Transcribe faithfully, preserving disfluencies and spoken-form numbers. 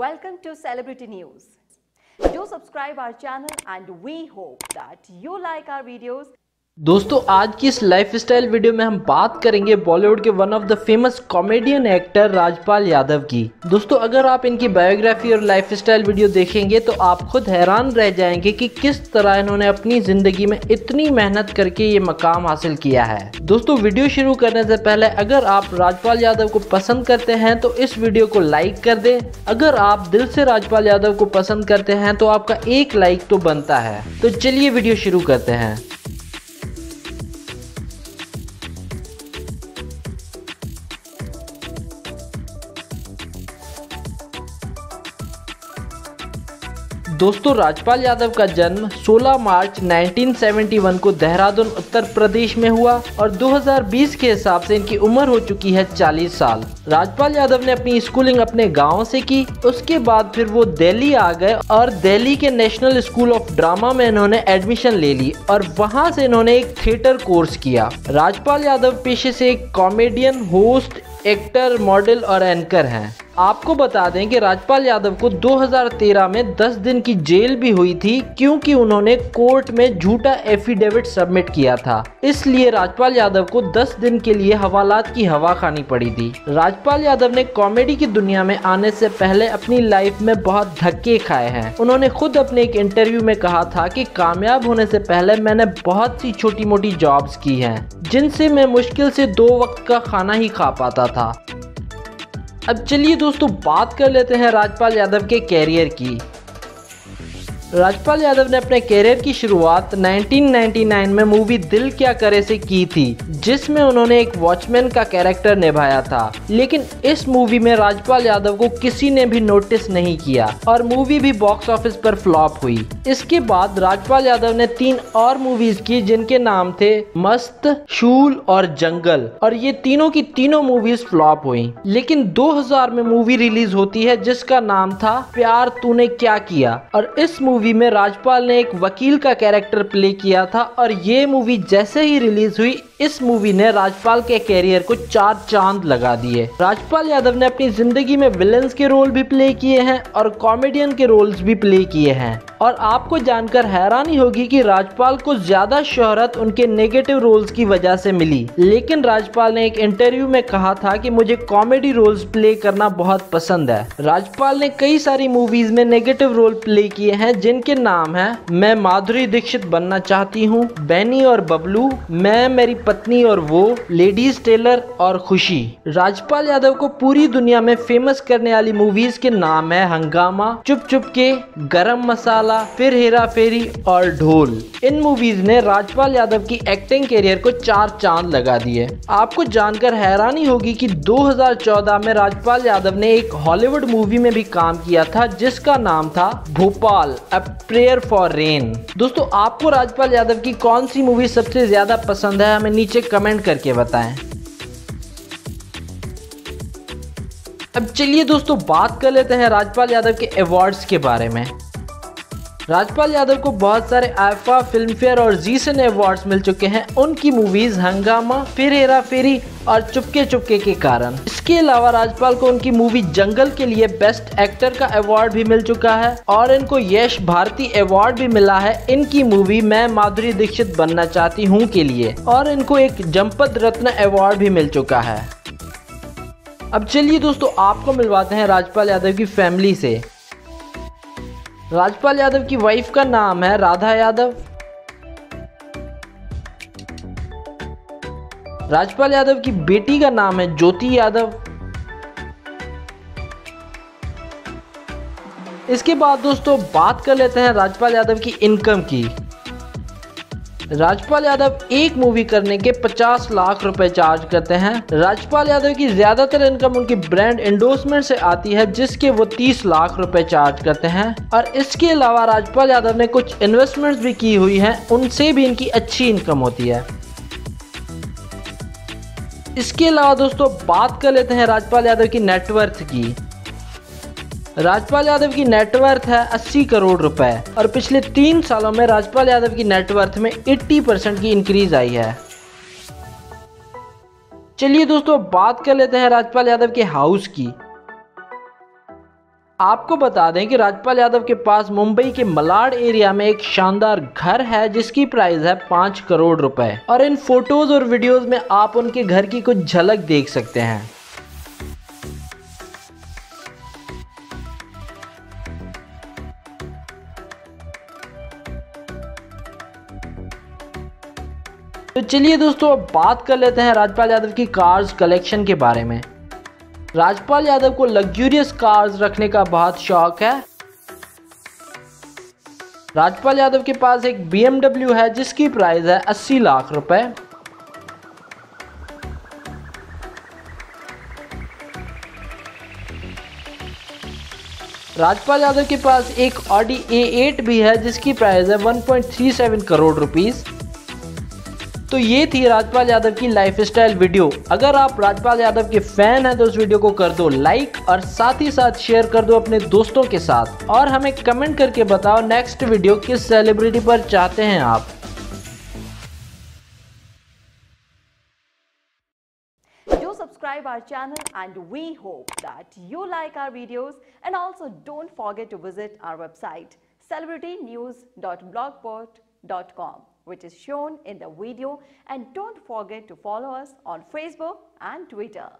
Welcome to Celebrity News. Do subscribe our channel and we hope that you like our videos. दोस्तों आज की इस lifestyle video में हम बात करेंगे बॉलीवुड के one of the famous comedian actor Rajpal Yadav की। दोस्तों अगर आप इनकी बायोग्राफी और लाइफस्टाइल वीडियो देखेंगे तो आप खुद हैरान रह जाएंगे कि किस तरह इन्होंने अपनी जिंदगी में इतनी मेहनत करके ये मकाम हासिल किया है। दोस्तों वीडियो शुरू करने से पहले अगर आप राजपाल यादव को पसंद करते हैं तो इस वीडियो को लाइक कर दें। अगर आप दिल से राजपाल यादव को पसंद करते हैं तो आपका एक लाइक तो बनता है। तो चलिए वीडियो शुरू करते हैं। दोस्तों राजपाल यादव का जन्म सोलह मार्च उन्नीस सौ इकहत्तर को देहरादून उत्तर प्रदेश में हुआ और दो हज़ार बीस के हिसाब से इनकी उम्र हो चुकी है चालीस साल। राजपाल यादव ने अपनी स्कूलिंग अपने गांव से की, उसके बाद फिर वो दिल्ली आ गए और दिल्ली के नेशनल स्कूल ऑफ ड्रामा में इन्होंने एडमिशन ले ली और वहाँ से इन्होंने एक थिएटर कोर्स किया। राजपाल यादव पेशे से एक कॉमेडियन, होस्ट, एक्टर, मॉडल और एंकर हैं। आपको बता दें कि राजपाल यादव को दो हज़ार तेरह में दस दिन की जेल भी हुई थी क्योंकि उन्होंने कोर्ट में झूठा एफिडेविट सबमिट किया था, इसलिए राजपाल यादव को दस दिन के लिए हवालात की हवा खानी पड़ी थी। राजपाल यादव ने कॉमेडी की दुनिया में आने से पहले अपनी लाइफ में बहुत धक्के खाए हैं। उन्होंने खुद अपने एक इंटरव्यू में कहा था कि कामयाब होने से पहले मैंने बहुत सी छोटी मोटी जॉब्स की हैं जिनसे मैं मुश्किल से दो वक्त का खाना ही खा पाता था। अब चलिए दोस्तों बात कर लेते हैं राजपाल यादव के कैरियर की। राजपाल यादव ने अपने कैरियर की शुरुआत उन्नीस सौ निन्यानवे में मूवी दिल क्या करे से की थी जिसमें उन्होंने एक वॉचमैन का कैरेक्टर निभाया था, लेकिन इस मूवी में राजपाल यादव को किसी ने भी नोटिस नहीं किया और मूवी भी बॉक्स ऑफिस पर फ्लॉप हुई। इसके बाद राजपाल यादव ने तीन और मूवीज की जिनके नाम थे मस्त, शूल और जंगल, और ये तीनों की तीनों मूवीज फ्लॉप हुई। लेकिन दो हज़ार में मूवी रिलीज होती है जिसका नाम था प्यार तूने क्या किया और इस मूवी में राजपाल ने एक वकील का कैरेक्टर प्ले किया था और ये मूवी जैसे ही रिलीज हुई इस मूवी ने राजपाल के कैरियर को चार चांद लगा दिए। राजपाल यादव ने अपनी जिंदगी में विलेंस के रोल भी प्ले किए हैं और कॉमेडियन के रोल्स भी प्ले किए हैं और आपको जानकर हैरानी होगी कि राजपाल को ज्यादा शोहरत उनके नेगेटिव रोल्स की वजह से मिली, लेकिन राजपाल ने एक इंटरव्यू में कहा था कि मुझे कॉमेडी रोल्स प्ले करना बहुत पसंद है। राजपाल ने कई सारी मूवीज में नेगेटिव रोल प्ले किए हैं जिनके नाम है मैं माधुरी दीक्षित बनना चाहती हूँ, बैनी और बबलू, मैं, मेरी पत्नी और वो, लेडीज टेलर और खुशी। राजपाल यादव को पूरी दुनिया में फेमस करने वाली मूवीज के नाम है हंगामा, चुप चुप के, गरम मसाला, फिर हेरा फेरी और ढोल। इन मूवीज ने राजपाल यादव की एक्टिंग कैरियर को चार चांद लगा दिए। आपको जानकर हैरानी होगी कि दो हज़ार चौदह में राजपाल यादव ने एक हॉलीवुड मूवी में भी काम किया था जिसका नाम था Bhopal a prayer for rain. दोस्तों आपको राजपाल यादव की कौन सी मूवी सबसे ज्यादा पसंद है हमें नीचे कमेंट करके बताएं। अब चलिए दोस्तों बात कर लेते हैं राजपाल यादव के अवार्ड्स के बारे में। राजपाल यादव को बहुत सारे आईफा, फिल्मफेयर और जी स्क्रीन अवार्ड्स मिल चुके हैं उनकी मूवीज हंगामा, फिर हेरा फेरी और चुपके चुपके के कारण। इसके अलावा राजपाल को उनकी मूवी जंगल के लिए बेस्ट एक्टर का अवार्ड भी मिल चुका है और इनको यश भारती अवार्ड भी मिला है इनकी मूवी मैं माधुरी दीक्षित बनना चाहती हूँ के लिए, और इनको एक जनपद रत्न अवार्ड भी मिल चुका है। अब चलिए दोस्तों आपको मिलवाते हैं राजपाल यादव की फैमिली से। राजपाल यादव की वाइफ का नाम है राधा यादव। राजपाल यादव की बेटी का नाम है ज्योति यादव। इसके बाद दोस्तों बात कर लेते हैं राजपाल यादव की इनकम की। राजपाल यादव एक मूवी करने के पचास लाख रुपए चार्ज करते हैं। राजपाल यादव की ज्यादातर इनकम उनकी ब्रांड एंडोर्समेंट से आती है जिसके वो तीस लाख रुपए चार्ज करते हैं, और इसके अलावा राजपाल यादव ने कुछ इन्वेस्टमेंट्स भी की हुई हैं उनसे भी इनकी अच्छी इनकम होती है। इसके अलावा दोस्तों बात कर लेते हैं राजपाल यादव की नेटवर्थ की। राजपाल यादव की नेटवर्थ है अस्सी करोड़ रुपए और पिछले तीन सालों में राजपाल यादव की नेटवर्थ में अस्सी परसेंट की इंक्रीज आई है। चलिए दोस्तों बात कर लेते हैं राजपाल यादव के हाउस की। आपको बता दें कि राजपाल यादव के पास मुंबई के मलाड एरिया में एक शानदार घर है जिसकी प्राइस है पाँच करोड़ रुपए और इन फोटोज और वीडियोज में आप उनके घर की कुछ झलक देख सकते हैं। तो चलिए दोस्तों अब बात कर लेते हैं राजपाल यादव की कार्स कलेक्शन के बारे में। राजपाल यादव को लग्जूरियस कार्स रखने का बहुत शौक है। राजपाल यादव के पास एक बी एम डब्ल्यू है जिसकी प्राइस है अस्सी लाख रुपए। राजपाल यादव के पास एक ऑडी ए आठ भी है जिसकी प्राइस है एक पॉइंट तीन सात करोड़ रुपीस। तो ये थी राजपाल यादव की लाइफस्टाइल वीडियो। अगर आप राजपाल यादव के फैन हैं तो इस वीडियो को कर दो लाइक और साथ ही साथ शेयर कर दो अपने दोस्तों के साथ और हमें कमेंट करके बताओ नेक्स्ट वीडियो किस सेलिब्रिटी पर चाहते हैं आप। Do subscribe our channel and we hope that you like our videos and also don't forget to visit our website celebrity news dot blogspot dot com. which is shown in the video, and don't forget to follow us on Facebook and Twitter.